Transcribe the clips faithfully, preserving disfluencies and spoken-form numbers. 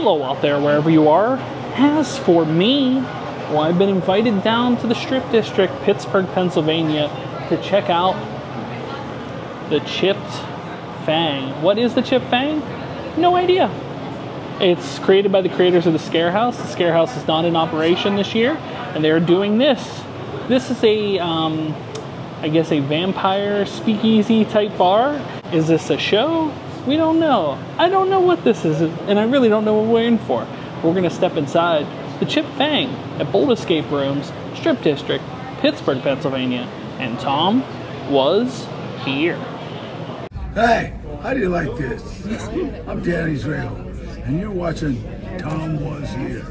hello out there wherever you are. As for me, well, I've been invited down to the Strip District, Pittsburgh, Pennsylvania, to check out The Chipped Fang. What is The Chipped Fang? No idea. It's created by the creators of the Scarehouse. The Scarehouse is not in operation this year, and they're doing this. This is a, um, I guess, a vampire speakeasy type bar. Is this a show? We don't know. I don't know what this is, and I really don't know what we're in for. We're gonna step inside The Chipped Fang at Bold Escape Rooms, Strip District, Pittsburgh, Pennsylvania, and Tom was here. Hey, how do you like this? I'm Dan Israel, and you're watching Tom Was Here.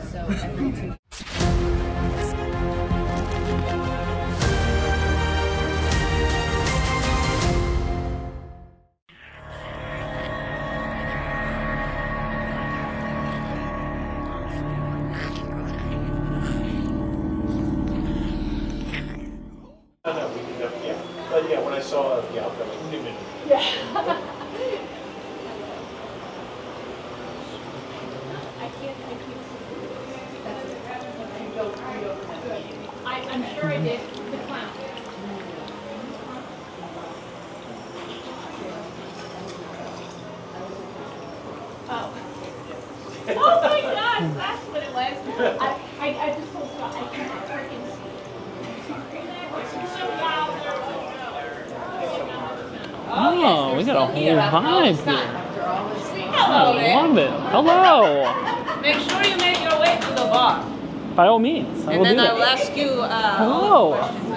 By all means, I and will then do I'll that. ask you. Uh, Hello. We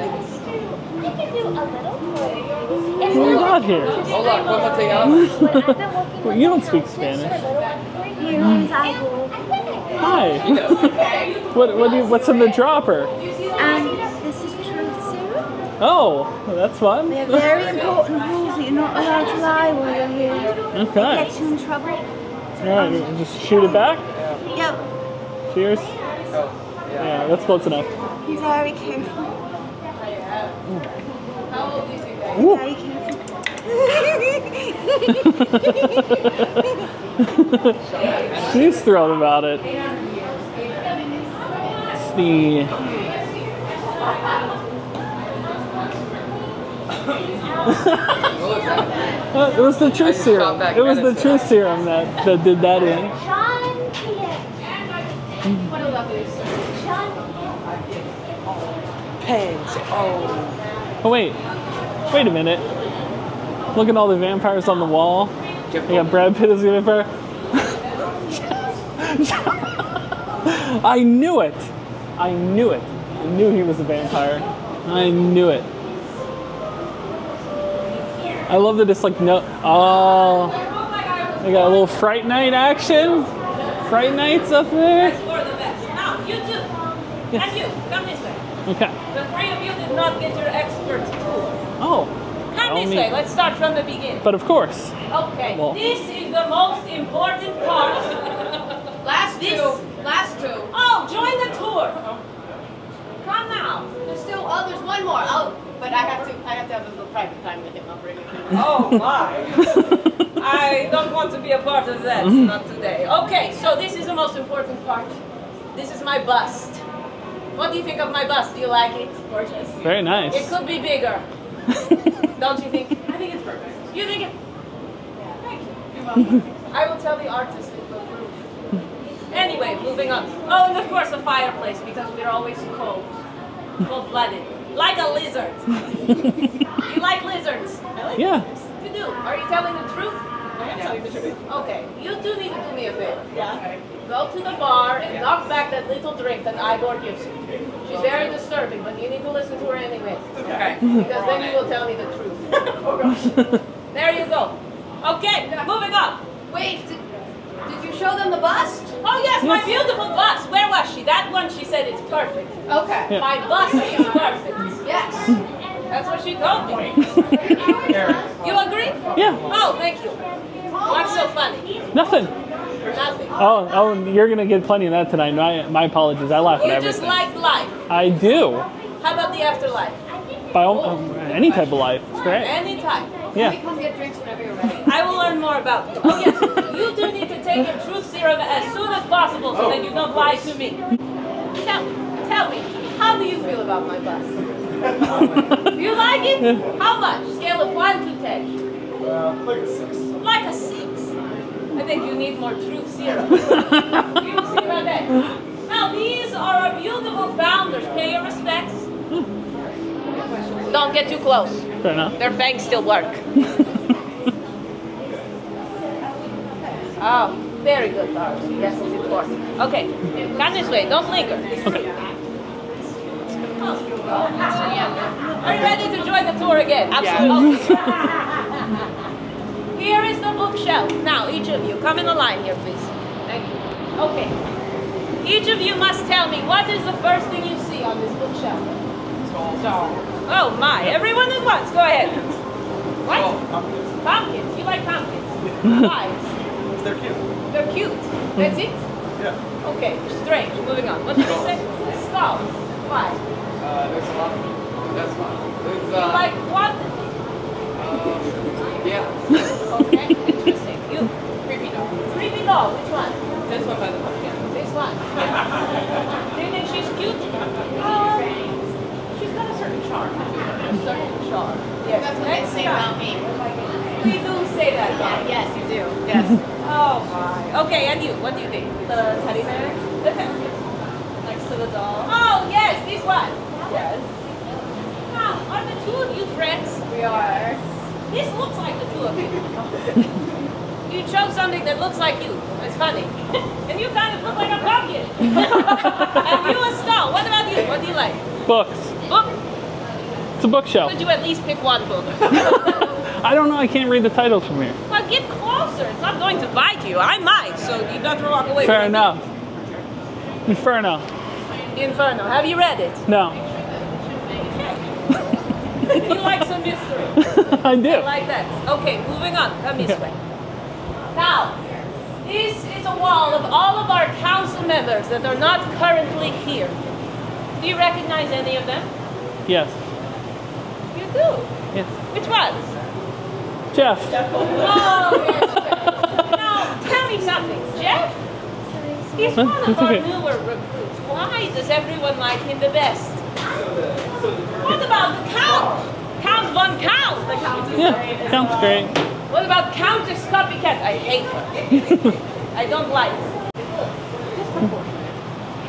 can do a little. What do we got here? Hola, you don't speak Spanish. Mm. Hi. what? What? Do you, what's in the dropper? Um, this is truth serum. Oh, well, that's fun. They're very important rules that you're not allowed to lie while you're here. Okay. It gets you in trouble. All right, um, just shoot it back. Yep. Cheers. Yeah, that's close enough. Be very careful. Ooh. Very careful. She's thrilled about it. It's the it was the truth serum. It was the truth serum that, that did that in. Pigs. Oh. Oh wait, wait a minute. Look at all the vampires on the wall. We got Brad Pitt as the vampire. I knew it. I knew it. I knew he was a vampire. I knew it. I love that it's like no. Oh, they got a little Fright Night action. Fright Night's up there. You too. Yes. And you, come this way. Okay. The three of you did not get your expert tool. Oh. Come this way. Let's start from the beginning. But of course. Okay. Well. This is the most important part. last this, two. Last two. Oh, join the tour. Come now. There's still, oh, there's one more. Oh, but I have to, I have to have a little private time with him. I'll bring him in. Oh, my. I don't want to be a part of that. Mm-hmm. Not today. Okay, so this is the most important part. This is my bust. What do you think of my bust? Do you like it? Gorgeous. Very nice. It could be bigger. Don't you think? I think it's perfect. You think it? Yeah. Thank you. You're welcome. I will tell the artist it will prove. Anyway, moving on. Oh, and of course a fireplace because we're always cold. Cold-blooded. Like a lizard. You like lizards? I like yeah. lizards. You do. Are you telling the truth? I am telling the truth. Okay. You two need to do me a favor. Yeah. Okay. Go to the bar and knock back that little drink that Igor gives you. She's very disturbing, but you need to listen to her anyway. Okay. Because then you will tell me the truth. There you go. Okay, moving on. Wait, did, did you show them the bust? Oh yes, my beautiful bust. Where was she? That one she said it's perfect. Okay. Yeah. My bust is perfect. Yes. That's what she told me. You agree? Yeah. Oh, thank you. What's so funny? Nothing. Nothing. Oh, oh, you're gonna get plenty of that tonight. My, my apologies. I laugh at everything. You just like life. I do. How about the afterlife? By all, um, any type of life, it's great. Any type. Yeah. You can come get drinks whenever you're ready. I will learn more about you. Oh yes, you do need to take your truth serum as soon as oh. Then you're gonna lie to me. Tell me, tell me, how do you feel about my bus? Do you like it? How much? Scale of one to ten? Uh, like a six. Like a six? I think you need more truth zero. Truth zero there. Now these are our beautiful founders. Pay your respects. Don't get too close. Fair enough. Their fangs still work. Oh. Very good, Lars. Yes, it's important. Okay, come this way. Don't linger. Okay. Are you ready to join the tour again? Absolutely. Yeah. Okay. Here is the bookshelf. Now, each of you, come in a line here, please. Thank you. Okay. Each of you must tell me what is the first thing you see on this bookshelf. Tall. Oh my! Everyone at once. Go ahead. What? Oh, pumpkins. Pumpkins. You like pumpkins? Why? They're cute. They're cute. That's it? Yeah. Okay, strange. Moving on. What did you say? Stalls. Why? Uh, there's a lot of people. That's why. There's, uh, you like what? Uh, yeah. Okay, interesting. You? Creepy doll. Creepy doll. Which one? This one by the pumpkin. This one? Yeah. Do you think she's cute? Um, she's got a certain charm. A certain charm. Yes. That's what they say about me. We do say that about me. Yes, you do. Yes. Oh my. Okay, and you, what do you think? The teddy bear? The teddy bear. Next to the doll. Oh, yes, this one. Yes. Now, are the two of you friends? We are. This looks like the two of you. You chose something that looks like you. It's funny. And you kind of look like a pumpkin. And you a star. What about you? What do you like? Books. Book? It's a bookshelf. Could you at least pick one book? I don't know. I can't read the titles from here. Well, get closer. It's not going to bite you. I might, so you got to walk away. Fair enough. Inferno. Inferno. Have you read it? No. You like some mystery. I do. I like that. Okay, moving on. Come this yeah. way. Now, this is a wall of all of our council members that are not currently here. Do you recognize any of them? Yes. You do? Yes. Which ones? Jeff. Oh, yes. Now, tell me something. Jeff? He's one of our newer recruits. Why does everyone like him the best? What about the Count? Count von Count. The Count is yeah, great. Count's well. great. What about Countess Copycat? I hate her. I don't like her.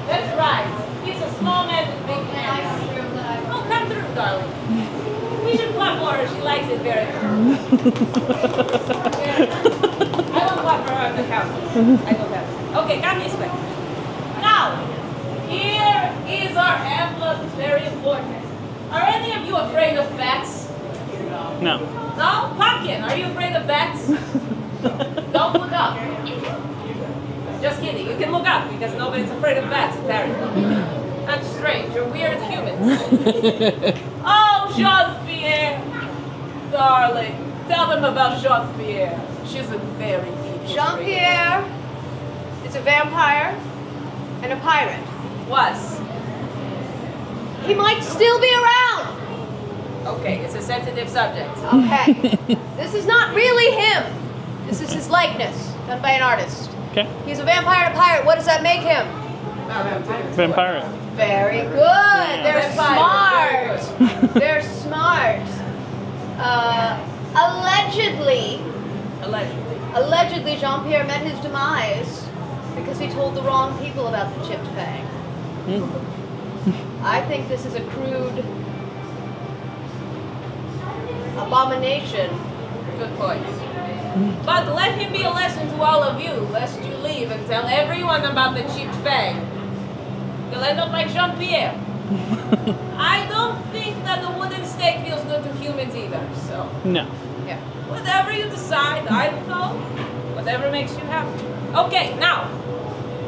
That's right. He's a small man with big hands. Oh, come through, darling. We should clap for her. She likes it very much. I don't clap for her on the couch. I don't have it. Okay, come this way. Now, here is our emblem. It's very important. Are any of you afraid of bats? No. No? Pumpkin, are you afraid of bats? Don't look up. Just kidding. You can look up because nobody's afraid of bats, apparently. That's strange. You're weird humans. Oh, Jean-Pierre. Darling, tell them about Jean-Pierre. She's a very deep Jean-Pierre is a vampire and a pirate. Was. He might still be around. Okay, it's a sensitive subject. Okay. This is not really him. This is his likeness, done by an artist. Okay. He's a vampire and a pirate. What does that make him? Vampire. Vampire. Very good. They're smart. They're smart. Uh, allegedly, allegedly, allegedly, Jean-Pierre met his demise because he told the wrong people about the Chipped Fang. Mm. I think this is a crude abomination. Good point. Mm. But let him be a lesson to all of you, lest you leave and tell everyone about the Chipped Fang. You'll end up like Jean-Pierre. I don't think that the wooden stake feels good to humans either, so... No. Yeah. Whatever you decide, I don't know. Whatever makes you happy. Okay, now,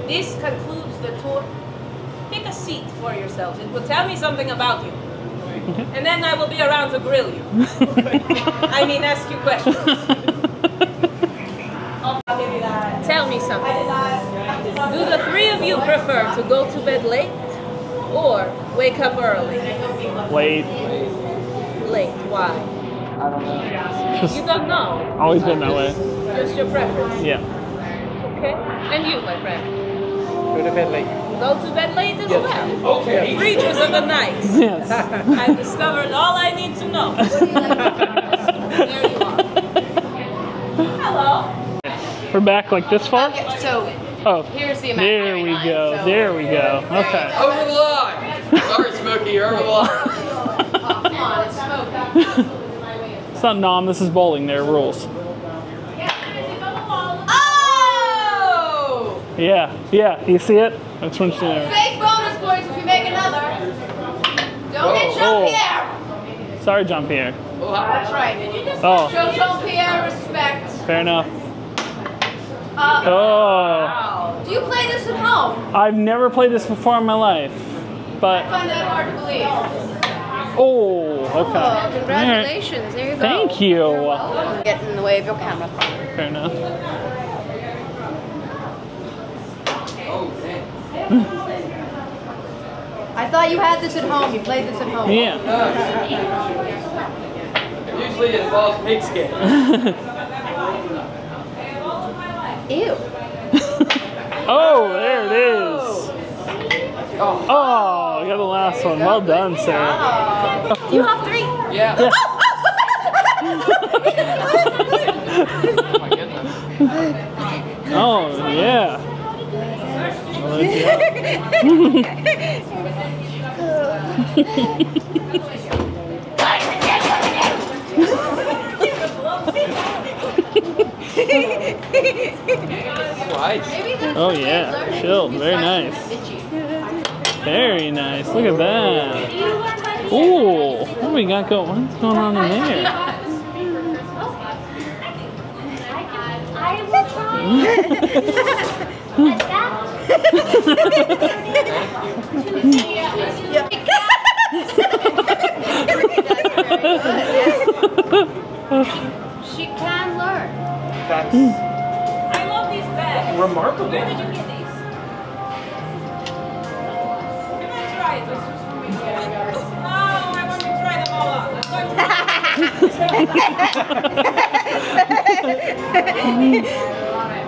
this concludes the tour. Pick a seat for yourselves. It will tell me something about you. Okay. And then I will be around to grill you. I mean, ask you questions. Tell me something. Do the three of you prefer to go to bed late? Or wake up early? Late. Late, why? I don't know. Just you don't know? Always been that way. Just your preference? Yeah. Okay. And you, my friend? Go to bed late. Go to bed late as yes. well. Okay. Creatures of the night. Yes. I've discovered all I need to know. There you are. Hello. We're back like this far? Okay, so oh, here's the amount. There we line, go. So there we go. Okay. Over the line. Sorry, Smokey. You're over the line. Oh, come on. It's Smoke. It's not nom. This is bowling. There are rules. Yeah, yeah, you see it? That's when she's there. Fake bonus points if you make another. Don't get Jean-Pierre. Oh. Sorry, Jean-Pierre. Oh, that's right. Did you just oh. show Jean-Pierre respect? Fair enough. Uh, oh. Wow. Do you play this at home? I've never played this before in my life. But I find that hard to believe. Oh, okay. Oh, congratulations. There you go. Thank you. You're welcome. Get in the way of your camera. Fair enough. I thought you had this at home. You played this at home. Yeah. Uh, usually it involves pigskin. Ew. Oh, there it is. Oh, oh, you got the last one. Well done, Sarah. Oh. You have three. Yeah. Yeah. Oh, my goodness. Oh, yeah. Oh yeah, chilled, very nice. Very nice, look at that. Ooh, what do we got going? What's going on in there? She can learn. That's I love these bags. Remarkable. Where did you get these? I'm gonna try it. This was from me. Oh, I want to try them all out. I'm going to thank you. All right.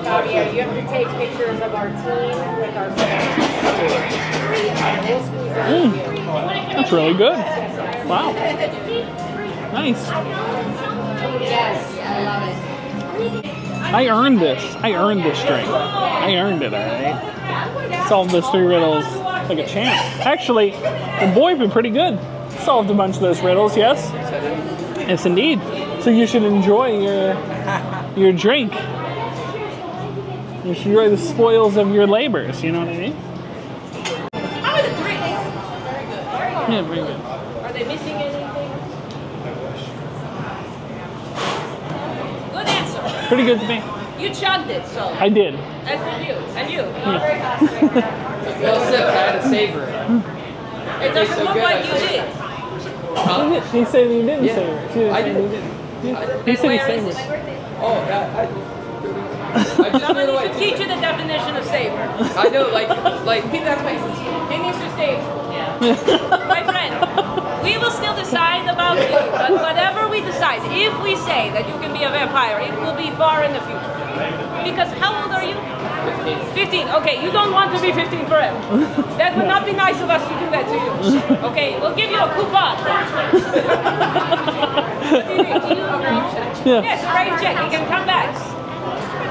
Javier, you have to take pictures of our team with our mm. That's really good. Wow. Nice. Yes, I love it. I earned this. I earned this drink. I earned it, alright? Solved those three riddles like a champ. Actually, the boy been pretty good. Solved a bunch of those riddles, yes? Yes, indeed. So you should enjoy your your drink. You should enjoy the spoils of your labors, you know what I mean? How are the drinks? Very good. Very good. Yeah, very good. Are they missing anything? Good answer. Pretty good to me. You chugged it, so. I did. That's for you. And you. Yeah. Well said, I had to savor it. It doesn't look like you did. Huh? He said he didn't yeah. savor it. He I didn't. didn't. He said he saved it. Oh, I, I I just Someone needs to teach you the definition of savor. I know, like, like that's my he needs to save. Yeah. My friend, we will still decide about you, but whatever we decide, if we say that you can be a vampire, it will be far in the future. Because how old are you? Fifteen. fifteen. Okay, you don't want to be fifteen forever. That would not be nice of us to do that to you. Okay, we'll give you a coupon. Yeah. Yes, write a check. You can come back.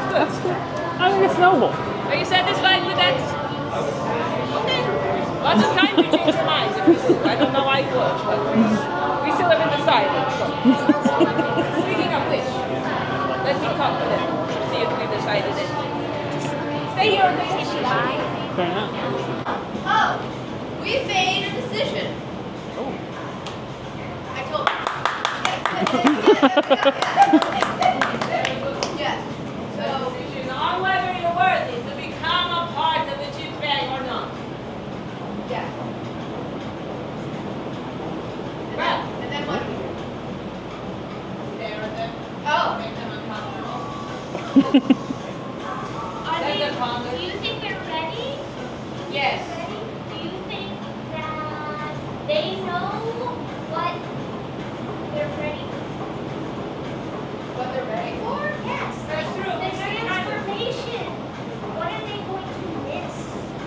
That's good. I think it's noble. Are you satisfied with that? Okay. Lots of time to change your minds if you do. I don't know why you would. We still haven't decided. So. Speaking of which, let me talk to them. See if we've decided it. Stay here or they can lie. Fair enough. Oh, we made a decision. Oh. I told you. Yes. So, on whether you're worthy to become a part of the Chipped Fang. Are they, do you think they're ready? Yes. Ready? Do you think that they know what they're ready for? What they're ready for? Yes. Like the transformation. What are they going to miss?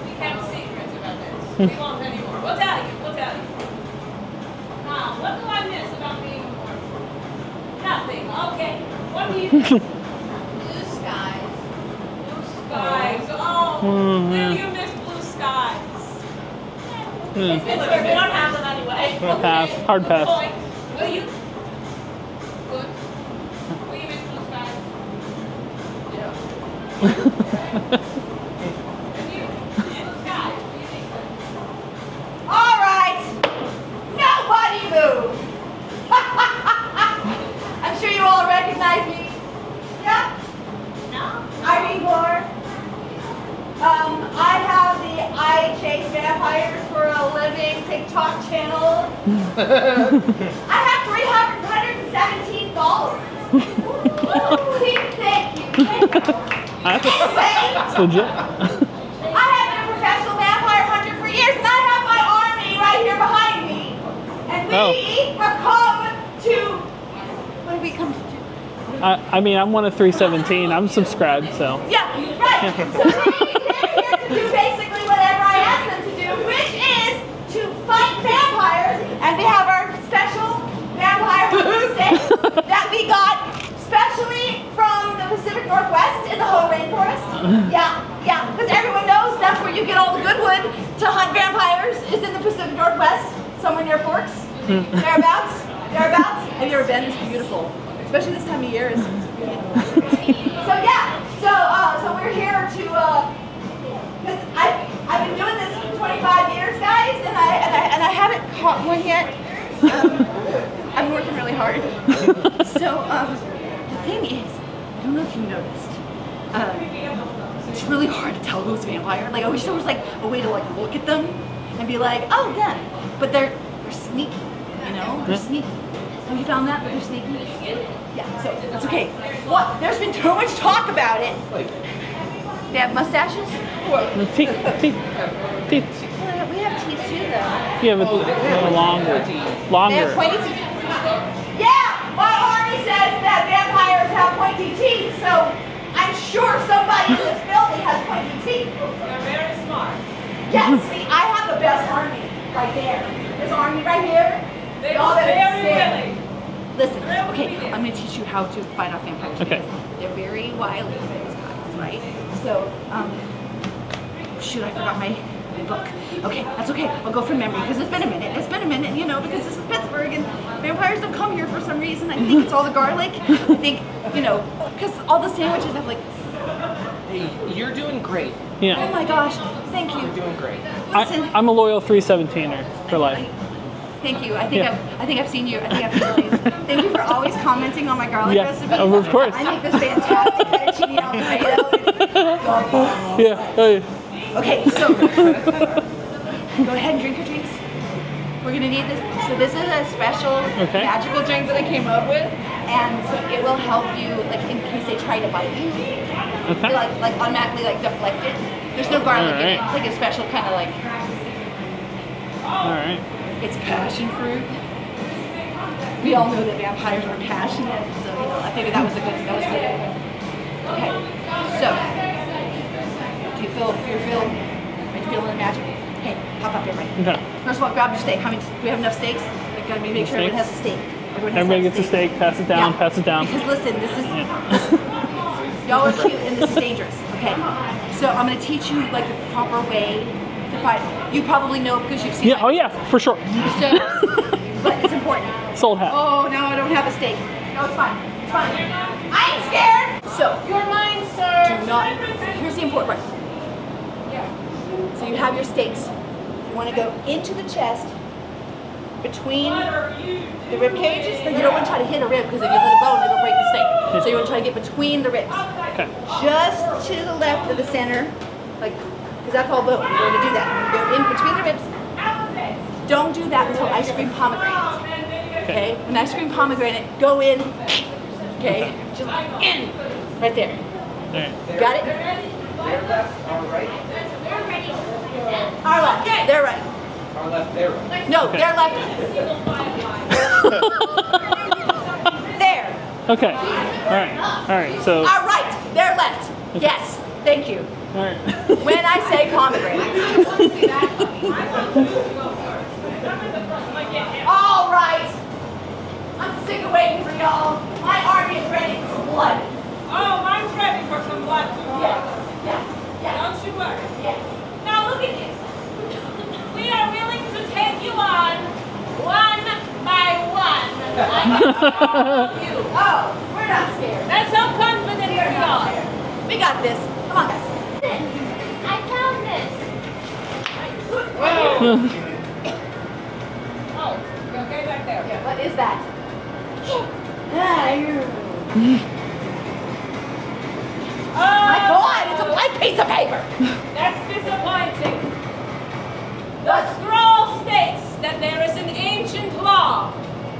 We have secrets about this. We won't anymore. We'll tell you. We'll tell you. Ah, what do I miss about being born? Nothing. Okay. What do you think? Mm-hmm. Then you miss blue skies. Mm. It's Pittsburgh. We don't have them anyway. Pass. Hard pass. Will you? Good. Will you miss blue skies? Yeah. If you miss blue skies, will you make them? All right. Nobody move. I'm sure you all recognize me. Yeah? No. I'm Igor. Um, I have the I Chase Vampires for a Living TikTok channel. I have three hundred seventeen followers. Thank you. Thank you. That's legit. I have been a professional vampire hunter for years, and I have my army right here behind me. And we oh. have come to... What have we come to? I, I mean, I'm one of three seventeen. I'm subscribed, so... Yeah, right. Yeah. So do basically whatever I ask them to do, which is to fight vampires, and we have our special vampire hunter sticks that we got specially from the Pacific Northwest in the whole rainforest. Yeah, yeah, because everyone knows that's where you get all the good wood to hunt vampires is in the Pacific Northwest, somewhere near Forks, thereabouts, thereabouts. Have you ever been? It's beautiful, especially this time of year. It's beautiful. So yeah, so uh, so we're here to. Uh, Because I've, I've been doing this for twenty-five years, guys, and I, and I, and I haven't caught one yet. Um, I'm working really hard. So um, the thing is, I don't know if you noticed, um, it's really hard to tell who's a vampire. Like, I wish there was like a way to like look at them and be like, oh, yeah. But they're, they're sneaky, you know? They're sneaky. Have you found that? But they're sneaky? Yeah, so that's okay. What? There's been too much talk about it. They have mustaches? Teeth. Teeth. Teeth. Well, we have teeth too, though. Yeah, but oh, no, longer. Longer. They have pointy teeth. Yeah! My army says that vampires have pointy teeth, so I'm sure somebody in this building has pointy teeth. They're very smart. Yeah, see, I have the best army right there. This army right here. They all that very willing. Listen, okay, I'm going to teach you how to fight off vampires. Okay. They're very wily, those guys, right? So, um, shoot, I forgot my, my book. Okay, that's okay. I'll go from memory because it's been a minute. It's been a minute, you know, because this is Pittsburgh and vampires don't come here for some reason. I think it's all the garlic. I think, you know, because all the sandwiches have like... Hey, you're doing great. Yeah. Oh my gosh, thank you. You're doing great. Listen, I, I'm a loyal three seventeener for life. I, Thank you. I think yeah. I've I think I've seen you. I think I've seen you. Thank you for always commenting on my garlic yeah. recipe. Oh, of course. I think this fantastic fettuccine alfredo. Yeah. Hey. Okay. So go ahead and drink your drinks. We're gonna need this. So this is a special okay. magical drink that I came up with, and so it will help you, like in case they try to bite you, okay. like like automatically like deflect it. There's no garlic right. in it. It's like a special kind of like. All right. It's passion fruit. We all know that vampires are passionate, so you know, I figured that was a good that was good. Okay. So do you feel you're feeling are you feeling magic? Hey, pop up everybody. Okay. First of all, grab your steak. How many do we have enough steaks? We gotta make sure everyone has a steak. Everyone has Everybody gets a steak, pass it down, yeah. pass it down. Because listen, this is yeah. y'all are cute and this is dangerous. Okay. So I'm gonna teach you like the proper way. You probably know because you've seen yeah, it. Oh yeah, for sure. So, but it's important. Sold hat. Oh, no, I don't have a steak. No, it's fine. It's fine. I ain't scared. So, you're mine, sir. Do not. Here's the important part. Yeah. So you have your steaks. You want to go into the chest, between the rib cages. Then you don't want to try to hit a rib because if you hit a bone, it'll break the steak. Yeah. So you want to try to get between the ribs. Okay. Just to the left of the center, like. Because that's all bone. You're going to do that. You go in between the ribs. Don't do that until ice cream pomegranate. Okay? When ice cream pomegranate, go in. Okay? Just in. Right there. Damn. Got it? Their left, our right. They're ready. Our left, okay. They're right. Our left, they're right. No, okay. They're left. There. Okay. Alright. Alright, so. Our right, they're left. Okay. Yes. Thank you. Alright. When I say pomegranate. All right, I'm sick of waiting for y'all. My arm is ready for some blood. Oh, mine's ready for some blood too. Yeah, yeah, yeah. Don't you worry. Yeah. Now look at this. We are willing to take you on one by one. Like you. Oh, we're not scared. That's how confident we are. We got this. Come on, guys. I found this. Whoa. What is that? Oh my God, it's a blank piece of paper! That's disappointing. The scroll states that there is an ancient law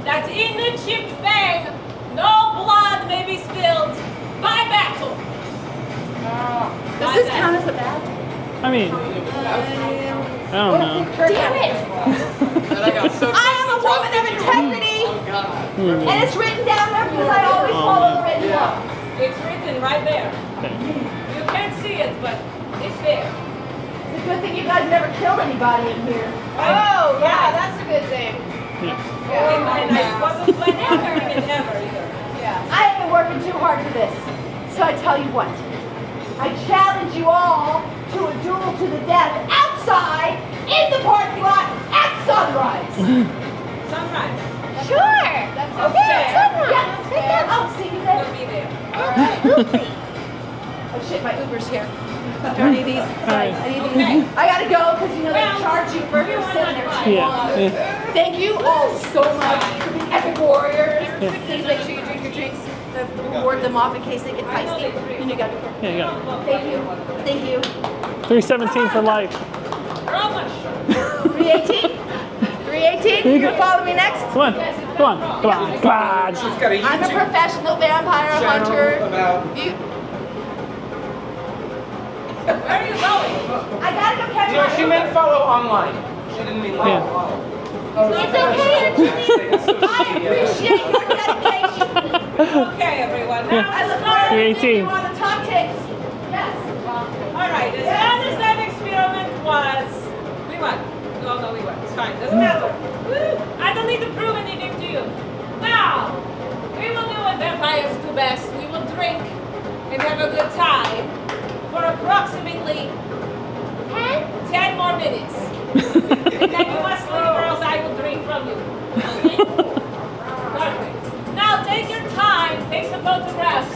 that in the Chipped Fang, no blood may be spilled by battle. Oh, does this count as a battle? I mean, I don't know. Damn it! I, got so I am a woman of integrity, oh God. Mm. And it's written down there because I always follow the written law. It's written right there. You can't see it, but it's there. It's a good thing you guys never killed anybody in here. Oh, yeah, that's a good thing. Yeah. Yeah. And I wasn't planning it ever either. Yeah. I have been working too hard for this, so I tell you what. I challenge you all to a duel to the death outside in the parking lot at sunrise. Sunrise. Sure. That's okay. Okay. Sunrise. Yeah, take that. Oh, see you there. We'll be there. All right. Oh shit, my Uber's here. Do I need these? Right. I need okay. these. I gotta go because you know they charge you for your sitting there too long. Thank you all so much for being epic warriors. Yeah. Please make sure you drink your drinks. We'll ward them off in case they get feisty. And you got to be yeah, yeah. Thank you. Thank you. three seventeen for life. three eighteen? three eighteen? You gonna follow me next? Come on. Come on. Come on. Come on. I'm a professional vampire hunter. You... Where are you going? I gotta go catch no, her. She meant follow online. She didn't mean follow yeah. online. Oh, it's okay, Angelina. I appreciate your dedication. Okay, everyone. Now, as far as you want to talk tips. Yes. All right. As bad as that experiment was, we won. No, no, we won. It's fine. Doesn't matter. Woo. I don't need to prove anything to you. Now, we will do what vampires do best. We will drink and have a good time for approximately ten, ten more minutes. And then you must leave or else I will drink from you. Okay? Perfect. Now take your time, take some photographs,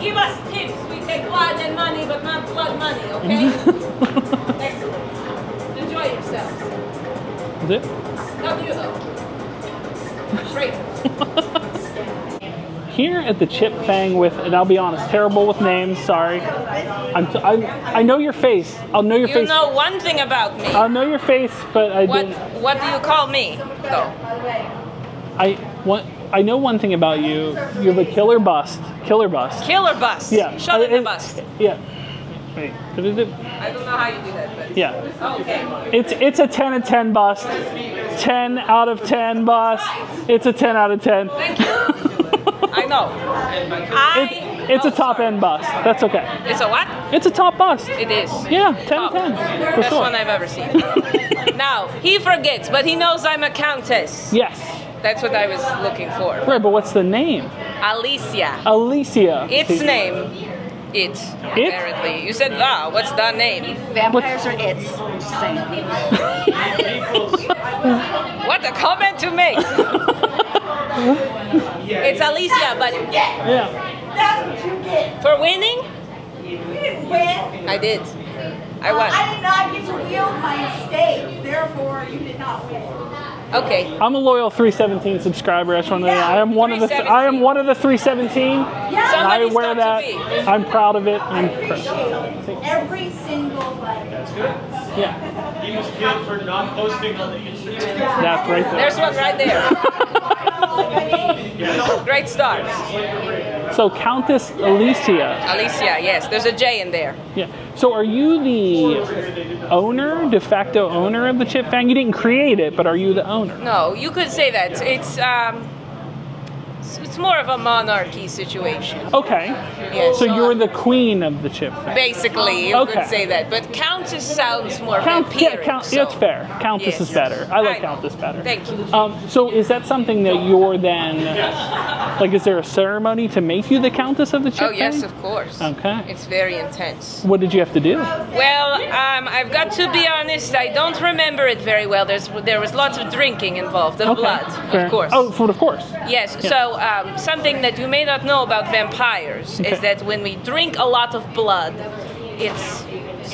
give us tips. We take blood and money, but not blood money, okay? Excellent. Enjoy yourselves. Is it? Not you though. Straight. Here at the Chipped Fang with, and I'll be honest, terrible with names, sorry. I'm t I'm, I know your face. I'll know your you face. You know one thing about me. I'll know your face, but I what, didn't. What do you call me, though? I, one, I know one thing about you. You have a killer bust. Killer bust. Killer bust. Yeah. Shut I, in I, the bust. Yeah. Wait. I don't know how you do that, but. Yeah. Oh, okay. It's, it's a ten out of ten bust. ten out of ten bust. Right. It's a ten out of ten. Thank you. I know. I it's, It's oh, a top sorry. end bust. That's okay. It's a what? It's a top bust. It is. Yeah, ten out of ten. Best sure. one I've ever seen. Now, he forgets, but he knows I'm a countess. Yes. That's what I was looking for. Right, but what's the name? Alicia. Alicia. Its See. name. It, it. Apparently. You said ah, what's the name? Vampires what's... are its. Just saying. What a comment to make. It's Alicia, but. Yeah. That's what you get. For winning? You didn't win. I did. I won. I did not get to wield my estate, therefore you did not win. Okay. I'm a loyal three seventeen subscriber. I just want to. I am one of the. I am one of the three seventeen. Yeah. I wear that. I'm proud of it. I'm proud. Every single one. That's good. Yeah. He was killed for not posting on the Instagram. That's right there. There's one right there. Great start. So Countess Alicia. Alicia, yes. There's a J in there. Yeah. So are you the owner, de facto owner of the Chipped Fang? You didn't create it, but are you the owner? No, you could say that. It's um, it's more of a monarchy situation. Okay. Yeah, so, so you're uh, the queen of the Chipped Fang. Basically, you okay. could say that. But Countess sounds more Count, vampiric. Yeah, count, so. yeah, it's fair. Countess yes. is better. I like I Countess better. Thank you. Um, so is that something that you're then... Like, is there a ceremony to make you the Countess of the Chipped Fang? Oh, yes, of course. Okay. It's very intense. What did you have to do? Well, um, I've got to be honest, I don't remember it very well. There's, there was lots of drinking involved, and okay. blood, fair. of course. Oh, for, of course. Yes, yeah. so... Um, something that you may not know about vampires okay. is that when we drink a lot of blood, it's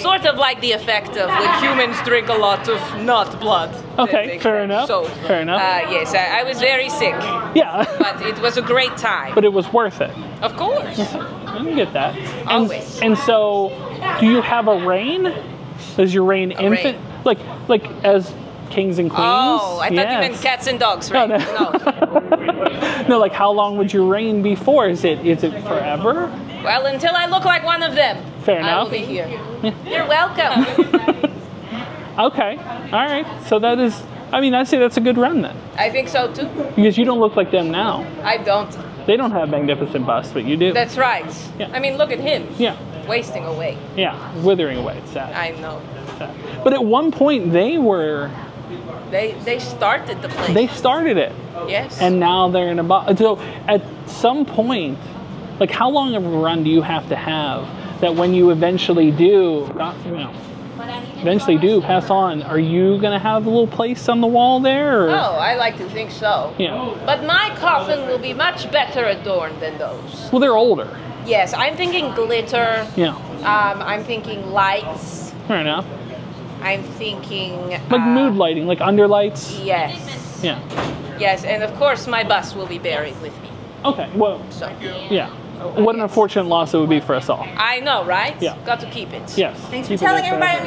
sort of like the effect of when humans drink a lot of not blood. Okay, fair enough. So, fair enough. Uh, yes, I, I was very sick. Yeah. But it was a great time. But it was worth it. Of course. I didn't get that. Always. And, and so, do you have a reign? Is your reign infant? Reign. Like, like as... Kings and queens? Oh, I thought yes. you meant cats and dogs, right? No, no. No. No, like how long would your reign be for? Is it is it forever? Well, until I look like one of them. Fair enough. I'll be here. Yeah. You're welcome. Okay. All right. So that is, I mean, I'd say that's a good run then. I think so too. Because you don't look like them now. I don't. They don't have magnificent busts, but you do. That's right. Yeah. I mean, look at him. Yeah. Wasting away. Yeah. Withering away. It's sad. I know. It's sad. But at one point they were... They they started the place. They started it. Yes. And now they're in a box. So at some point, like how long of a run do you have to have that when you eventually do, not, you know, eventually do pass on, are you going to have a little place on the wall there? Or? Oh, I like to think so. Yeah. But my coffin will be much better adorned than those. Well, they're older. Yes, I'm thinking glitter. Yeah. Um, I'm thinking lights. Fair enough. I'm thinking... Like uh, mood lighting, like under lights? Yes. Yeah. Yes, and of course my bus will be buried with me. Okay, well, so, yeah. What an unfortunate loss it would be for us all. I know, right? Yeah. Got to keep it. Yes. Thanks for telling everybody I'm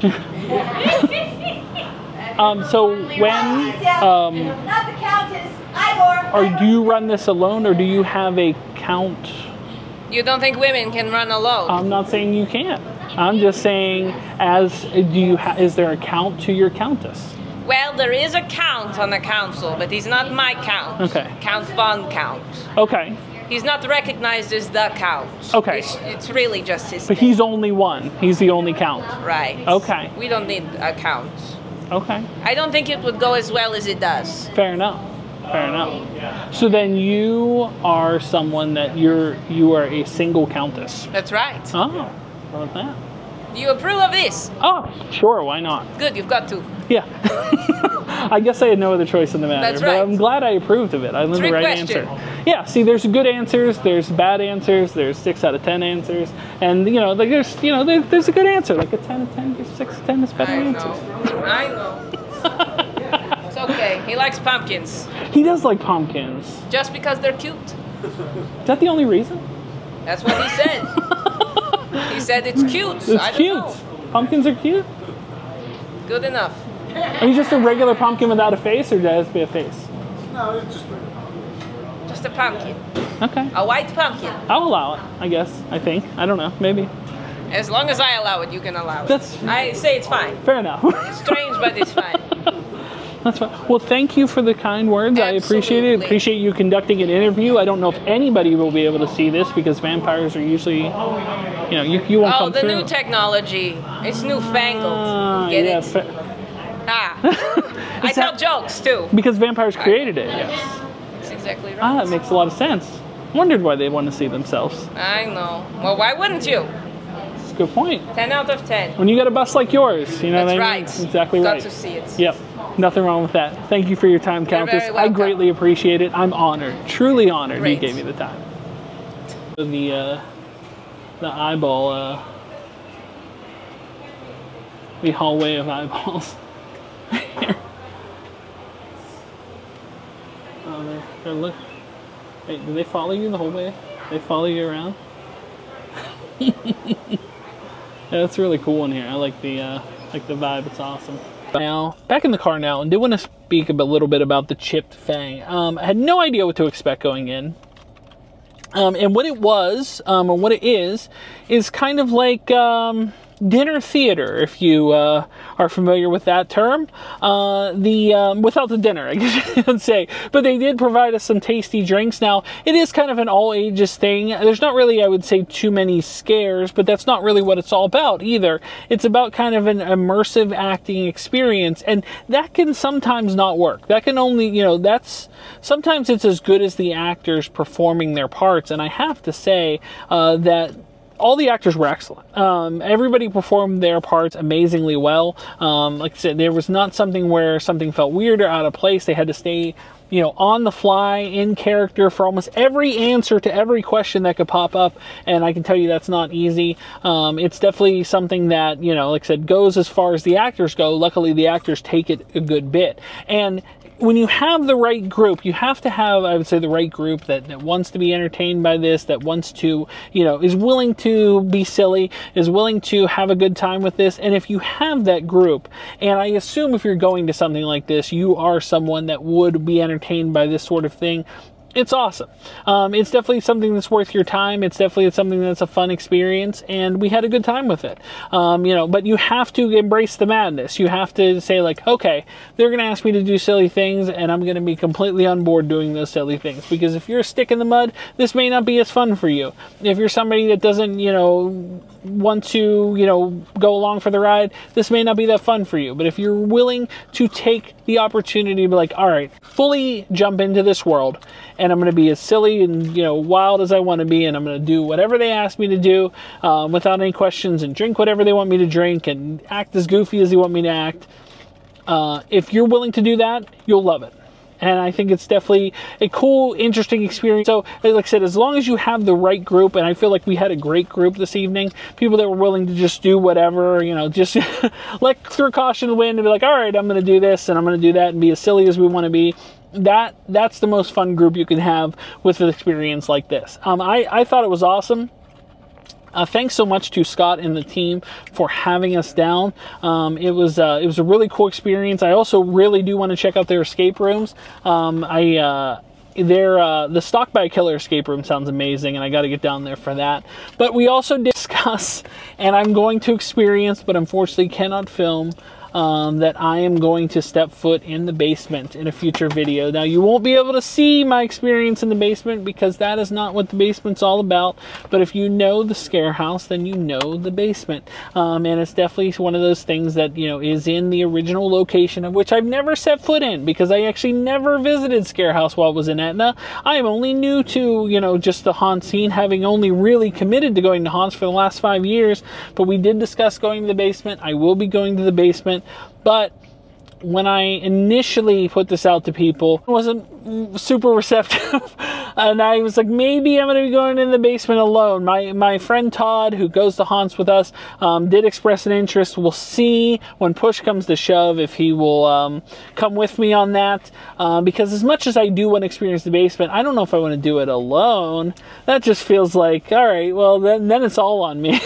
your favorite. um, so when... Um, Not the Countess, Igor. Do you run this alone or do you have a count? You don't think women can run alone? I'm not saying you can't. I'm just saying, as do you? Ha is there a count to your countess? Well, there is a count on the council, but he's not my count. Okay. Count von Count. Okay. He's not recognized as the count. Okay. It's, it's really just his. But name. He's only one. He's the only count. Right. Okay. We don't need a count. Okay. I don't think it would go as well as it does. Fair enough. Fair enough. So then you are someone that you're you are a single countess. That's right. Oh. How about that? Do you approve of this? Oh, sure, why not? Good, you've got to. Yeah. I guess I had no other choice in the matter. That's right. But I'm glad I approved of it. I learned the right answer. Yeah, see, there's good answers, there's bad answers, there's six out of ten answers, and you know, like there's you know, there, there's a good answer, like a ten out of ten, there's six out of ten, is better answers. I know. I know. It's okay. He likes pumpkins. He does like pumpkins. Just because they're cute. Is that the only reason? That's what he said. He said it's cute. It's I don't cute. Know. Pumpkins are cute. Good enough. Are you just a regular pumpkin without a face, or does it be a face? No, it's just regular pumpkin. Just a pumpkin. Okay. A white pumpkin. I'll allow it. I guess. I think. I don't know. Maybe. As long as I allow it, you can allow it. That's. I say it's fine. Fair enough. It's strange, but it's fine. That's fine. Well, thank you for the kind words. Absolutely. I appreciate it. I appreciate you conducting an interview. I don't know if anybody will be able to see this because vampires are usually, you know, you, you won't oh, come through. Oh, the new technology. It's newfangled. Uh, Get yeah, it? Ah. I tell jokes, too. Because vampires created it, yes. That's exactly right. Ah, it makes a lot of sense. Wondered why they want to see themselves. I know. Well, why wouldn't you? That's a good point. Ten out of ten. When you got a bus like yours, you know That's what I mean? Right. Exactly got right. Got to see it. Yep. Nothing wrong with that. Thank you for your time, Countess. I greatly appreciate it. I'm honored, truly honored Great. You gave me the time. The, uh, the eyeball, uh, the hallway of eyeballs. Oh, they're, they're look. Wait, do they follow you the whole way? They follow you around? Yeah, that's really cool in here. I like the, uh, like the vibe. It's awesome. Now back in the car now, and do want to speak a little bit about the Chipped Fang. Um, I had no idea what to expect going in. Um, and what it was, um, or what it is, is kind of like um, dinner theater, if you uh, are familiar with that term. Uh, the um, without the dinner, I guess you could say. But they did provide us some tasty drinks. Now, it is kind of an all-ages thing. There's not really, I would say, too many scares, but that's not really what it's all about either. It's about kind of an immersive acting experience, and that can sometimes not work. That can only, you know, that's... Sometimes it's as good as the actors performing their parts, and I have to say uh, that all the actors were excellent. Um, everybody performed their parts amazingly well. Um, like I said, there was not something where something felt weird or out of place. They had to stay, you know, on the fly, in character for almost every answer to every question that could pop up, and I can tell you that's not easy. Um, it's definitely something that, you know, like I said, goes as far as the actors go. Luckily, the actors take it a good bit. And when you have the right group, you have to have, I would say, the right group that, that wants to be entertained by this, that wants to, you know, is willing to be silly, is willing to have a good time with this. And if you have that group, and I assume if you're going to something like this, you are someone that would be entertained by this sort of thing, it's awesome. Um, it's definitely something that's worth your time. It's definitely something that's a fun experience, and we had a good time with it. Um, you know, but you have to embrace the madness. You have to say, like, okay, they're going to ask me to do silly things, and I'm going to be completely on board doing those silly things. Because if you're a stick in the mud, this may not be as fun for you. If you're somebody that doesn't, you know, want to, you know, go along for the ride, this may not be that fun for you. But if you're willing to take the opportunity to be like, all right, fully jump into this world, and I'm going to be as silly and, you know, wild as I want to be, and I'm going to do whatever they ask me to do um, without any questions, and drink whatever they want me to drink, and act as goofy as they want me to act. Uh, if you're willing to do that, you'll love it. And I think it's definitely a cool, interesting experience. So, like I said, as long as you have the right group, and I feel like we had a great group this evening, people that were willing to just do whatever, you know, just let through caution to the wind and be like, all right, I'm going to do this, and I'm going to do that, and be as silly as we want to be. That that's the most fun group you can have with an experience like this. Um, I, I thought it was awesome. Uh, thanks so much to Scott and the team for having us down. Um, it was uh, it was a really cool experience. I also really do want to check out their escape rooms. Um, I uh, their uh, the Stalked by Killer escape room sounds amazing, and I got to get down there for that. But we also discuss, and I'm going to experience, but unfortunately cannot film, Um, that I am going to step foot in the basement in a future video. Now, you won't be able to see my experience in the basement because that is not what the basement's all about. But if you know the Scarehouse, then you know the basement. Um, and it's definitely one of those things that, you know, is in the original location of which I've never set foot in, because I actually never visited Scarehouse while I was in Etna. I am only new to, you know, just the haunt scene, having only really committed to going to haunts for the last five years. But we did discuss going to the basement. I will be going to the basement. But when I initially put this out to people, it wasn't super receptive. And I was like, maybe I'm going to be going in the basement alone. My my friend Todd, who goes to haunts with us, um, did express an interest. We'll see when push comes to shove if he will um, come with me on that. Uh, because as much as I do want to experience the basement, I don't know if I want to do it alone. That just feels like, all right, well, then, then it's all on me.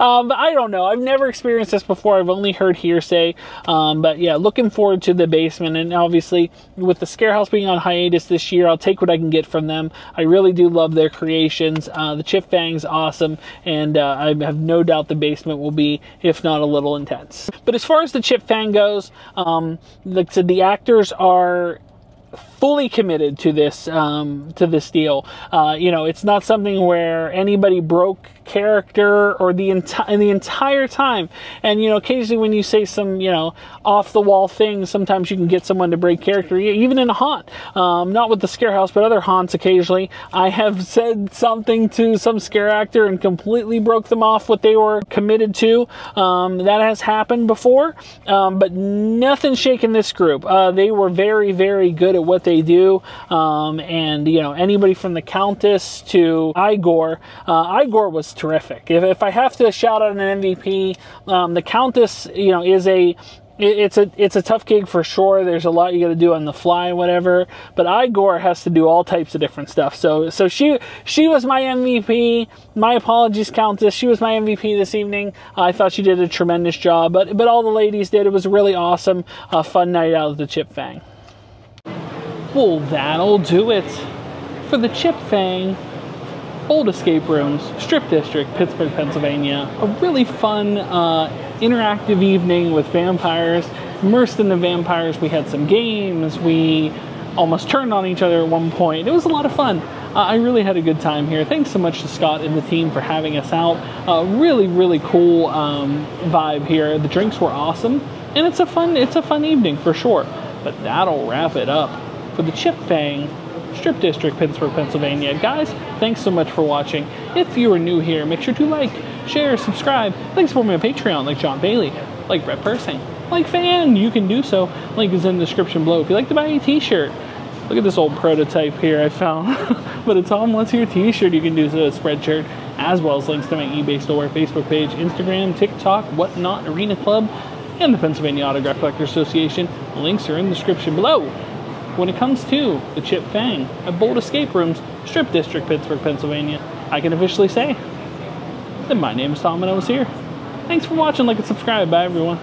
Um, but I don't know. I've never experienced this before. I've only heard hearsay. Um, but yeah, looking forward to the basement. And obviously, with the Scarehouse being on hiatus this year, I'll take what I can get from them. I really do love their creations. Uh, the Chipped Fang's awesome. And uh, I have no doubt the basement will be, if not a little intense. But as far as the Chipped Fang goes, um, like I said, the actors are fully committed to this um, to this deal. Uh, you know, it's not something where anybody broke character or the entire the entire time. And you know, occasionally when you say some you know off the wall things, sometimes you can get someone to break character, even in a haunt. Um, not with the Scarehouse, but other haunts. Occasionally, I have said something to some scare actor and completely broke them off what they were committed to. Um, that has happened before, um, but nothing shaking this group. Uh, they were very, very good at what they do, um, and you know anybody from the Countess to Igor. Uh, Igor was terrific. If, if I have to shout out an M V P, um, the Countess, you know, is a it's a it's a tough gig for sure. There's a lot you got to do on the fly, whatever. But Igor has to do all types of different stuff. So so she she was my M V P. My apologies, Countess. She was my M V P this evening. Uh, I thought she did a tremendous job. But but all the ladies did. It was a really awesome, uh, fun night out of the Chipped Fang. Well, that'll do it for the Chipped Fang. Bold Escape Rooms, Strip District, Pittsburgh, Pennsylvania. A really fun, uh, interactive evening with vampires. Immersed in the vampires, we had some games. We almost turned on each other at one point. It was a lot of fun. Uh, I really had a good time here. Thanks so much to Scott and the team for having us out. Uh, really, really cool um, vibe here. The drinks were awesome, and it's a fun, it's a fun evening for sure. But that'll wrap it up for the Chipped Fang, Strip District, Pittsburgh, Pennsylvania. Guys, thanks so much for watching. If you are new here, make sure to like, share, subscribe. Thanks for my Patreon, like John Bailey, like Brett Persing, like Fan. You can do so. Link is in the description below. If you'd like to buy a t-shirt, look at this old prototype here I found. But a Tom Was Here t-shirt, you can do so at Spreadshirt, as well as links to my eBay store, Facebook page, Instagram, TikTok, WhatNot, Arena Club, and the Pennsylvania Autograph Collector's Association. Links are in the description below. When it comes to the Chipped Fang at Bold Escape Rooms, Strip District, Pittsburgh, Pennsylvania, I can officially say that my name is Tom and I was here. Thanks for watching, like and subscribe. Bye, everyone.